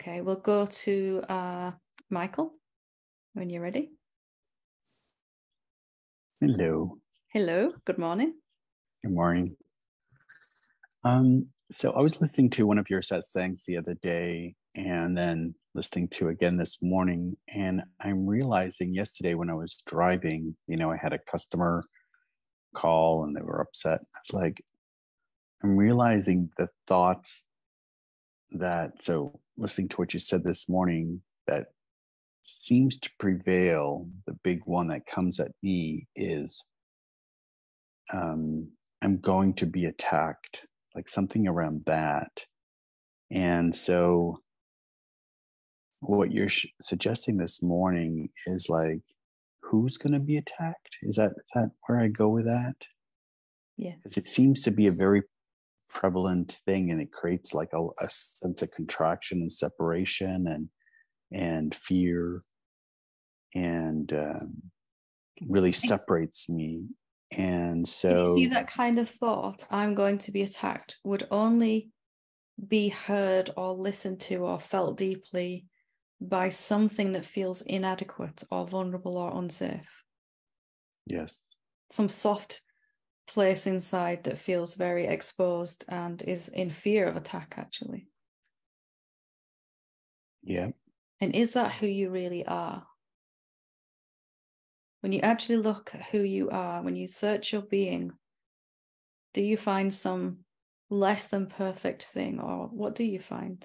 Okay, we'll go to Michael when you're ready. Hello. Hello, good morning. Good morning. So I was listening to one of your satsangs the other day and then listening to again this morning. And I'm realizing yesterday when I was driving, you know, I had a customer call and they were upset. I was like, I'm realizing the thoughts that, so listening to what you said this morning, that seems to prevail, the big one that comes at me is I'm going to be attacked, like something around that. And so what you're suggesting this morning is like, who's going to be attacked? Is that where I go with that? Yeah. Because it seems to be a very prevalent thing, and it creates like a sense of contraction and separation and fear, and really separates me. And so you see, that kind of thought, I'm going to be attacked, would only be heard or listened to or felt deeply by something that feels inadequate or vulnerable or unsafe. Yes. Some soft place inside that feels very exposed and is in fear of attack, actually. Yeah. And is that who you really are? When you actually look at who you are, when you search your being, do you find some less than perfect thing, or what do you find?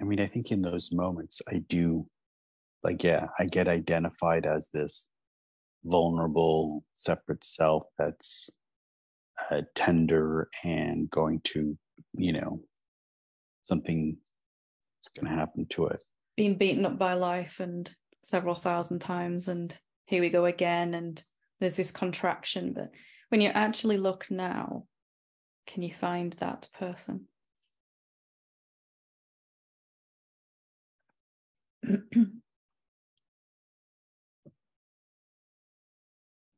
I mean, I think in those moments, I do, like, yeah, I get identified as this vulnerable, separate self that's tender and going to, you know, something that's going to happen to it. Being beaten up by life and several thousand times, and here we go again, and there's this contraction. But when you actually look now, can you find that person?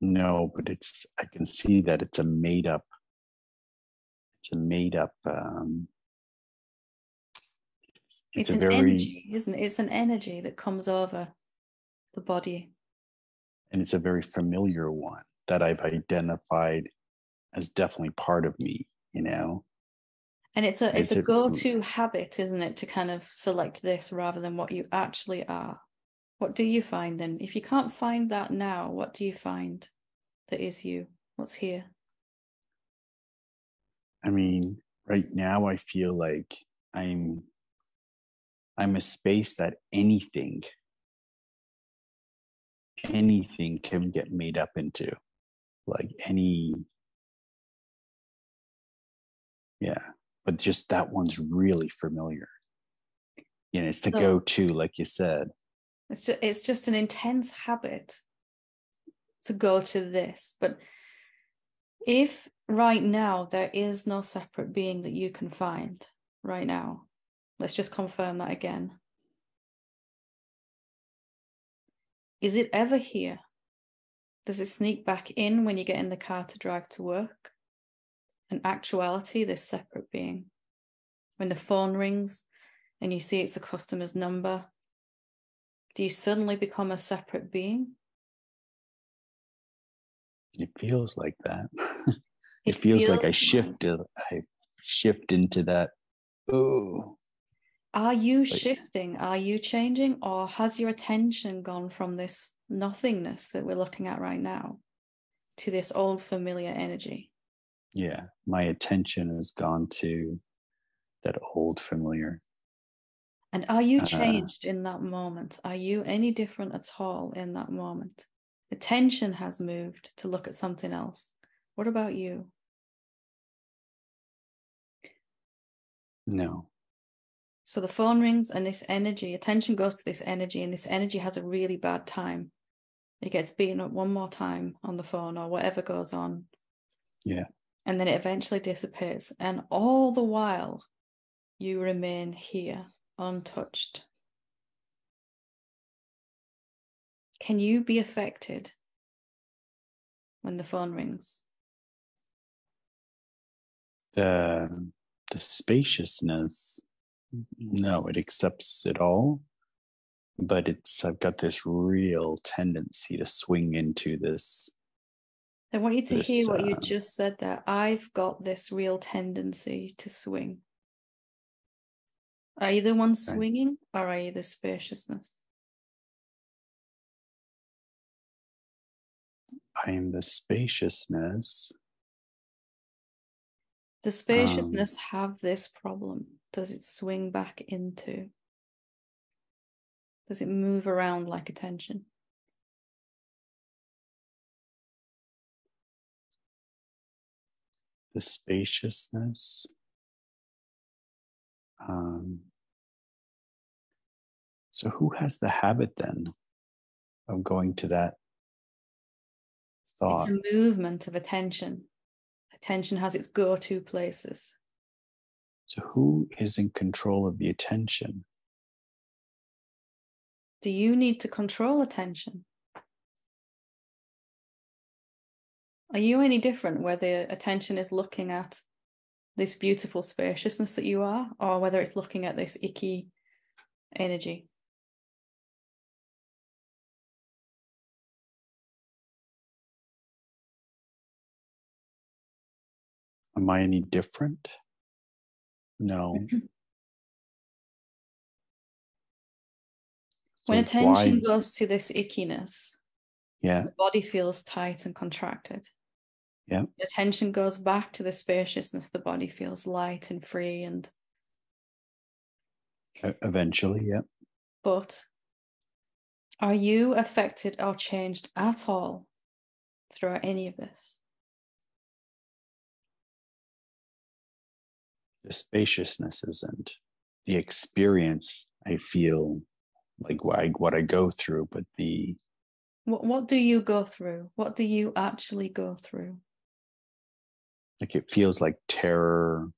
No, but it's, I can see that it's a made up it's an energy, isn't it? It's an energy that comes over the body, and it's a very familiar one that I've identified as definitely part of me, you know. And it's a go-to habit, isn't it, to kind of select this rather than what you actually are. What do you find then? If you can't find that now, what do you find that is you? What's here? I mean, right now I feel like I'm a space that anything can get made up into. Like any, yeah. But just that one's really familiar. You know, it's the go-to, like you said. It's just an intense habit to go to this. But if right now there is no separate being that you can find right now, let's just confirm that again. Is it ever here? Does it sneak back in when you get in the car to drive to work? In actuality, this separate being. When the phone rings and you see it's a customer's number, do you suddenly become a separate being? It feels like that. It feels like I shift into that. Oh. Are you like, shifting? Are you changing? Or has your attention gone from this nothingness that we're looking at right now to this old familiar energy? Yeah, my attention has gone to that old familiar. And are you changed in that moment? Are you any different at all in that moment? Attention has moved to look at something else. What about you? No. So the phone rings and this energy, attention goes to this energy, and this energy has a really bad time. It gets beaten up one more time on the phone or whatever goes on. Yeah. And then it eventually dissipates. And all the while, you remain here, untouched. Can you be affected when the phone rings? The spaciousness, no, it accepts it all, but I've got this real tendency to swing into this. I want you to hear what you just said there. I've got this real tendency to swing. Are you the one swinging, or are you the spaciousness? I am the spaciousness. Does spaciousness have this problem? Does it swing back into? Does it move around like attention? The spaciousness. So who has the habit then of going to that thought? It's a movement of attention. Attention has its go-to places. So who is in control of the attention? Do you need to control attention? Are you any different whether attention is looking at this beautiful spaciousness that you are, or whether it's looking at this icky energy? Am I any different? No. When attention goes to this ickiness, the body feels tight and contracted. Yeah. Attention goes back to the spaciousness, the body feels light and free, and eventually, but are you affected or changed at all throughout any of this? The spaciousness isn't. The experience, I feel like what I go through, but what do you go through? What do you actually go through? Like, it feels like terror,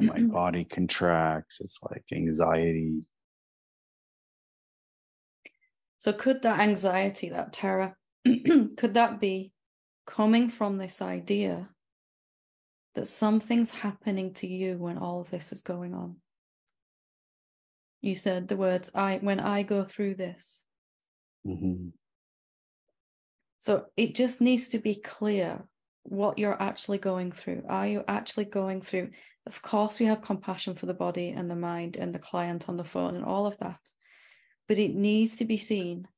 my body contracts, it's like anxiety. So could that anxiety, that terror, could that be coming from this idea that something's happening to you when all of this is going on? You said the words, when I go through this. Mm-hmm. So it just needs to be clear what you're actually going through. Are you actually going through? Of course, we have compassion for the body and the mind and the client on the phone and all of that, but it needs to be seen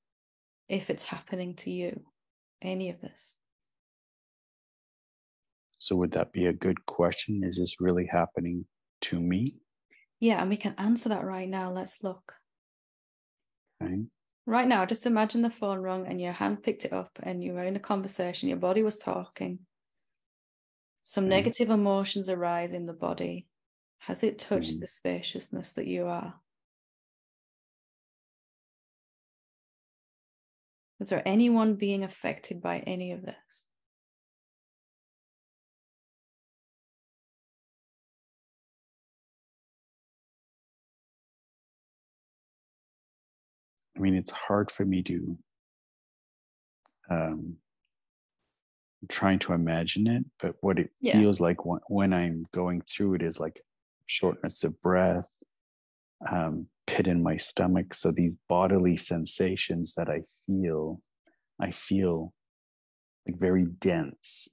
if it's happening to you, any of this. So would that be a good question? Is this really happening to me? Yeah, and we can answer that right now. Let's look. Okay. Right now, just imagine the phone rung and your hand picked it up and you were in a conversation, your body was talking. Some negative emotions arise in the body. Has it touched the spaciousness that you are? Is there anyone being affected by any of this? I mean, it's hard for me to, I'm trying to imagine it, but what it feels like when I'm going through it is like shortness of breath, pit in my stomach. So these bodily sensations that I feel like very dense.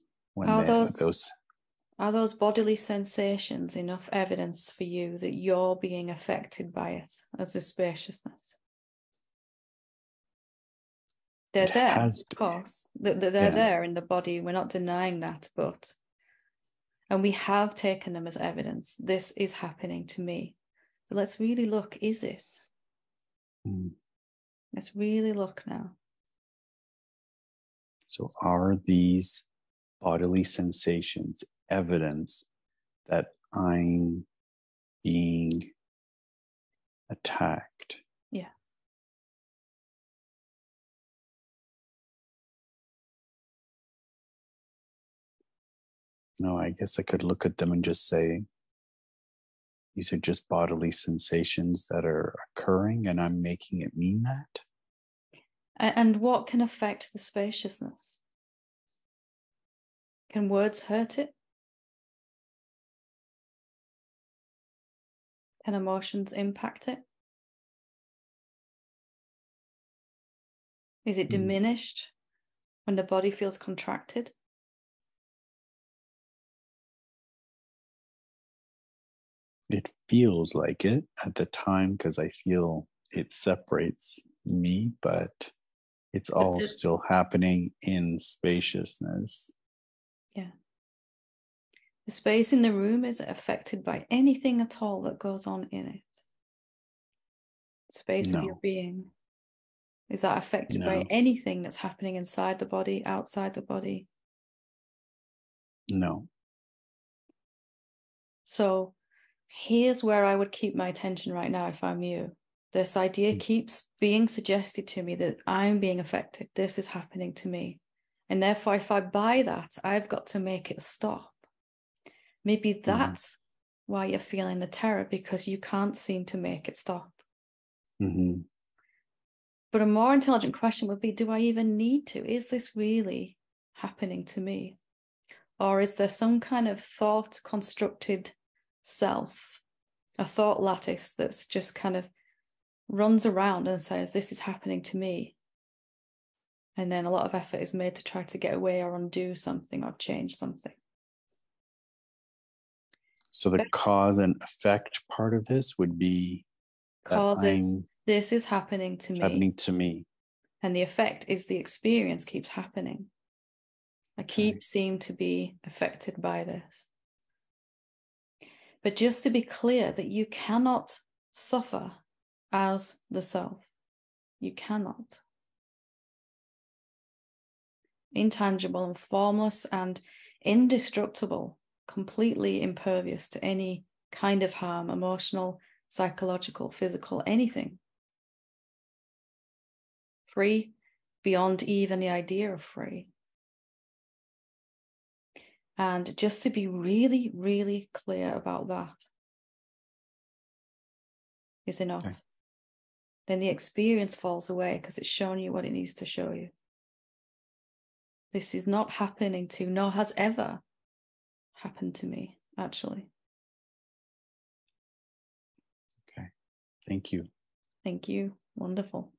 Are those bodily sensations enough evidence for you that you're being affected by it as a spaciousness? They're there, of course. They're there in the body. We're not denying that, and we have taken them as evidence. This is happening to me. But let's really look. Is it? Let's really look now. So are these bodily sensations evidence that I'm being attacked? Yeah. No, I guess I could look at them and just say, these are just bodily sensations that are occurring and I'm making it mean that. And what can affect the spaciousness? Can words hurt it? Can emotions impact it? Is it diminished when the body feels contracted? It feels like it at the time because I feel it separates me, but it's all still happening in spaciousness. Yeah. The space in the room isn't affected by anything at all that goes on in it. Space of your being. Is that affected by anything that's happening inside the body, outside the body? No. So here's where I would keep my attention right now if I'm you. This idea keeps being suggested to me that I'm being affected. This is happening to me. And therefore, if I buy that, I've got to make it stop. Maybe that's why you're feeling the terror, because you can't seem to make it stop. Mm-hmm. But a more intelligent question would be, do I even need to? Is this really happening to me? Or is there some kind of thought-constructed self, a thought lattice that's just kind of runs around and says, this is happening to me? And then a lot of effort is made to try to get away or undo something or change something. So the cause and effect part of this would be causes. This is happening to me. Happening to me. And the effect is the experience keeps happening. I keep seem to be affected by this. But just to be clear that you cannot suffer as the self. You cannot. Intangible and formless and indestructible, completely impervious to any kind of harm, emotional, psychological, physical, anything. Free beyond even the idea of free. And just to be really, really clear about that is enough. Okay. Then the experience falls away because it's shown you what it needs to show you. This is not happening to, nor has ever happened to me, actually. Okay. Thank you. Wonderful.